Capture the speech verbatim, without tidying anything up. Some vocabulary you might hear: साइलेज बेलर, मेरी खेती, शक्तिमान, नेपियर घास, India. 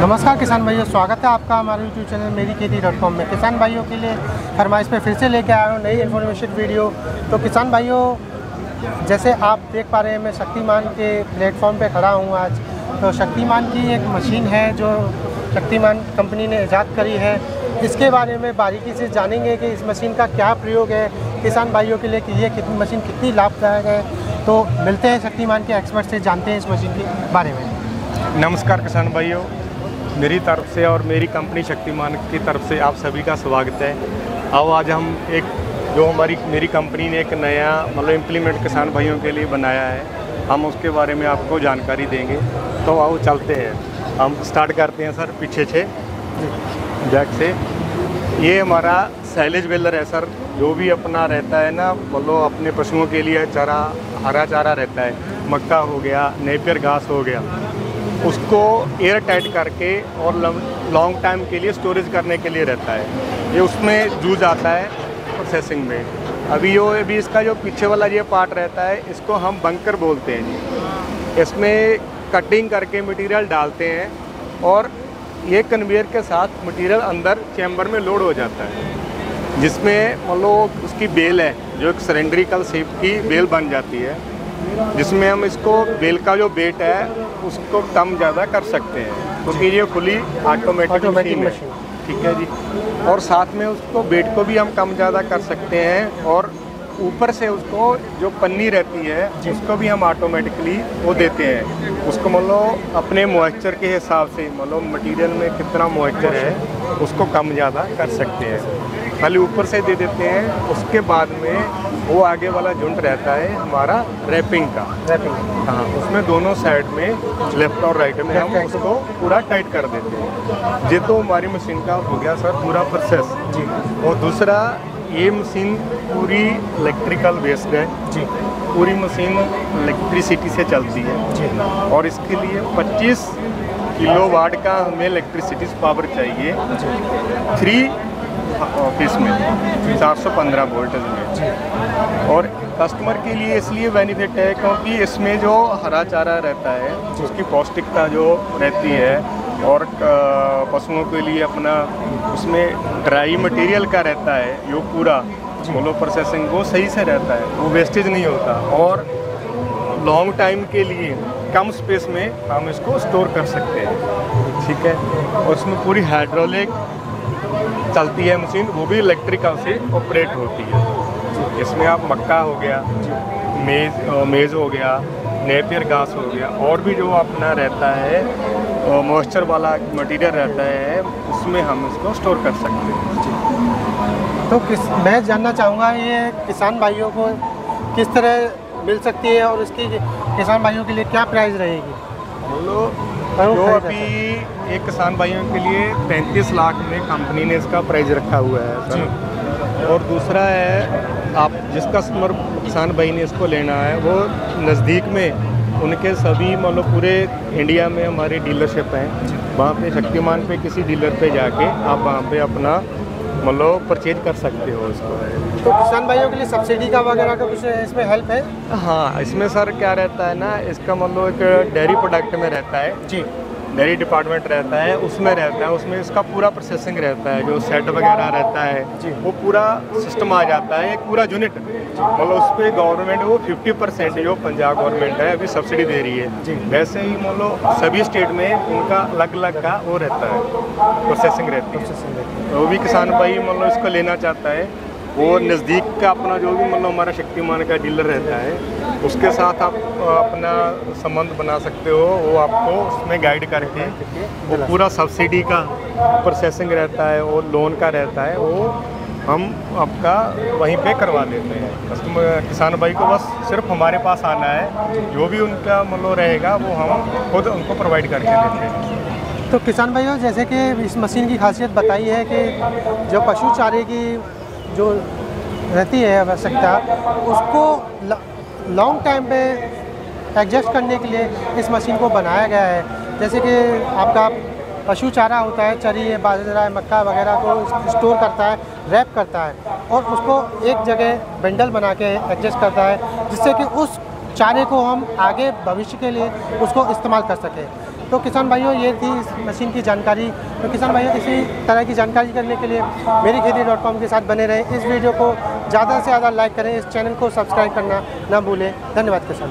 नमस्कार किसान भाइयों, स्वागत है आपका हमारे यूट्यूब चैनल मेरी खेती डॉट कॉम में। किसान भाइयों के लिए फरमाइश पे फिर से लेके आया हूँ नई इन्फॉर्मेशन वीडियो। तो किसान भाइयों, जैसे आप देख पा रहे हैं मैं शक्तिमान के प्लेटफॉर्म पे खड़ा हूँ आज। तो शक्तिमान की एक मशीन है जो शक्तिमान कंपनी ने ईजाद करी है, इसके बारे में बारीकी से जानेंगे कि इस मशीन का क्या प्रयोग है किसान भाइयों के लिए, कि ये कितनी मशीन कितनी लाभदायक है। तो मिलते हैं शक्तिमान के एक्सपर्ट से, जानते हैं इस मशीन के बारे में। नमस्कार किसान भाइयों, मेरी तरफ से और मेरी कंपनी शक्तिमान की तरफ से आप सभी का स्वागत है। अब आज हम एक जो हमारी मेरी कंपनी ने एक नया मतलब इम्प्लीमेंट किसान भाइयों के लिए बनाया है, हम उसके बारे में आपको जानकारी देंगे। तो आओ चलते हैं, हम स्टार्ट करते हैं सर पीछे से जैक से। ये हमारा साइलेज बेलर है सर, जो भी अपना रहता है ना मतलब अपने पशुओं के लिए चारा, हरा चारा रहता है, मक्का हो गया, नेपियर घास हो गया, उसको एयर टाइट करके और लॉन्ग टाइम के लिए स्टोरेज करने के लिए रहता है। ये उसमें जूझ आता है प्रोसेसिंग में। अभी यो अभी इसका जो पीछे वाला ये पार्ट रहता है, इसको हम बंकर बोलते हैं जी। इसमें कटिंग करके मटेरियल डालते हैं और ये कन्वेयर के साथ मटेरियल अंदर चैम्बर में लोड हो जाता है, जिसमें मतलब उसकी बेल है जो एक सिलेंड्रिकल शेप की बेल बन जाती है, जिसमें हम इसको बेल का जो वेट है उसको कम ज़्यादा कर सकते हैं, क्योंकि ये फुली ऑटोमेटिक मशीन है। ठीक है जी। और साथ में उसको वेट को भी हम कम ज़्यादा कर सकते हैं, और ऊपर से उसको जो पन्नी रहती है उसको भी हम ऑटोमेटिकली वो देते हैं उसको, मतलब अपने मॉइस्चर के हिसाब से, मतलब मटेरियल में कितना मॉइस्चर है उसको कम ज़्यादा कर सकते हैं। पहले ऊपर से दे देते हैं, उसके बाद में वो आगे वाला झुंड रहता है हमारा रैपिंग का, रैपिंग हाँ, उसमें दोनों साइड में लेफ्ट और राइट में हम उसको पूरा टाइट कर देते हैं। ये तो हमारी मशीन का हो गया सर पूरा प्रोसेस जी। और दूसरा ये मशीन पूरी इलेक्ट्रिकल बेस्ड है जी, पूरी मशीन इलेक्ट्रिसिटी से चलती है जी। और इसके लिए पच्चीस किलो वाट का हमें इलेक्ट्रिसिटी पावर चाहिए, थ्री ऑफिस में चार सौ पंद्रह वोल्टेज में। और कस्टमर के लिए इसलिए बेनिफिट है क्योंकि इसमें जो हरा चारा रहता है उसकी पौष्टिकता जो रहती है, और पशुओं के लिए अपना उसमें ड्राई मटेरियल का रहता है जो पूरा मोलो प्रोसेसिंग वो सही से रहता है, वो वेस्टेज नहीं होता, और लॉन्ग टाइम के लिए कम स्पेस में हम इसको स्टोर कर सकते हैं। ठीक है। और इसमें पूरी हाइड्रोलिक चलती है मशीन, वो भी इलेक्ट्रिकल से ऑपरेट होती है। इसमें आप मक्का हो गया, मेज मेज़ हो गया, नेपियर घास हो गया, और भी जो अपना रहता है मॉइस्चर वाला मटेरियल रहता है उसमें हम इसको स्टोर कर सकते हैं। तो किस मैं जानना चाहूँगा ये किसान भाइयों को किस तरह मिल सकती है, और इसकी किसान भाइयों के लिए क्या प्राइस रहेगी? बोलो। जो अभी एक किसान भाइयों के लिए पैंतीस लाख में कंपनी ने इसका प्राइस रखा हुआ है सर। और दूसरा है, आप जिस कस्टमर किसान भाई ने इसको लेना है वो नज़दीक में उनके सभी मतलब पूरे इंडिया में हमारे डीलरशिप हैं, वहाँ पे शक्तिमान पे किसी डीलर पे जाके आप वहाँ पे अपना मतलब परचेज कर सकते हो इसको। तो किसान भाइयों के लिए सब्सिडी का वगैरह का कुछ इसमें हेल्प है? हाँ, इसमें सर क्या रहता है ना, इसका मतलब एक डेयरी प्रोडक्ट में रहता है जी, डेयरी डिपार्टमेंट रहता है उसमें रहता है, उसमें इसका पूरा प्रोसेसिंग रहता है, जो सेट वगैरह रहता है वो पूरा सिस्टम आ जाता है, एक पूरा यूनिट। मतलब उस पर गवर्नमेंट वो पचास परसेंट जो पंजाब गवर्नमेंट है अभी सब्सिडी दे रही है, वैसे ही मतलब सभी स्टेट में उनका अलग अलग का वो रहता है, प्रोसेसिंग रहती है। वो भी किसान भाई मतलब इसको लेना चाहता है, वो नज़दीक का अपना जो भी मतलब हमारा शक्तिमान का डीलर रहता है उसके साथ आप अपना संबंध बना सकते हो, वो आपको उसमें गाइड करके वो पूरा सब्सिडी का प्रोसेसिंग रहता है और लोन का रहता है वो हम आपका वहीं पे करवा देते हैं। कस्टमर किसान भाई को बस सिर्फ हमारे पास आना है, जो भी उनका मतलब रहेगा वो हम खुद उनको प्रोवाइड करके देते हैं। तो किसान भाइयों, जैसे कि इस मशीन की खासियत बताई है कि जो पशु चारे की जो रहती है आवश्यकता, उसको लॉन्ग टाइम पे एडजस्ट करने के लिए इस मशीन को बनाया गया है। जैसे कि आपका पशु चारा होता है, चरी है, बाजरा है, मक्का वगैरह को स्टोर करता है, रैप करता है, और उसको एक जगह बंडल बना के एडजस्ट करता है, जिससे कि उस चारे को हम आगे भविष्य के लिए उसको इस्तेमाल कर सकें। तो किसान भाइयों ये थी इस मशीन की जानकारी। तो किसान भाइयों इसी तरह की जानकारी करने के लिए मेरी खेती डॉट कॉम के साथ बने रहें। इस वीडियो को ज़्यादा से ज़्यादा लाइक करें, इस चैनल को सब्सक्राइब करना ना भूलें। धन्यवाद किसान।